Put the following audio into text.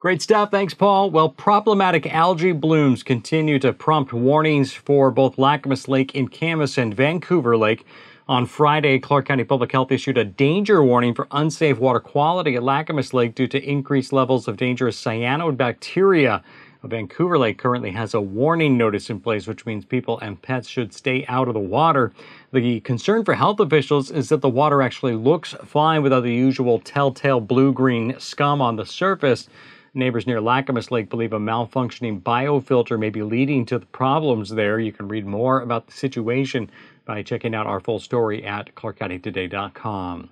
Great stuff. Thanks, Paul. Well, problematic algae blooms continue to prompt warnings for both Lacamas Lake in Camas and Vancouver Lake. On Friday, Clark County Public Health issued a danger warning for unsafe water quality at Lacamas Lake due to increased levels of dangerous cyanobacteria. Vancouver Lake currently has a warning notice in place, which means people and pets should stay out of the water. The concern for health officials is that the water actually looks fine without the usual telltale blue-green scum on the surface. Neighbors near Lacamas Lake believe a malfunctioning biofilter may be leading to the problems there. You can read more about the situation by checking out our full story at ClarkCountyToday.com.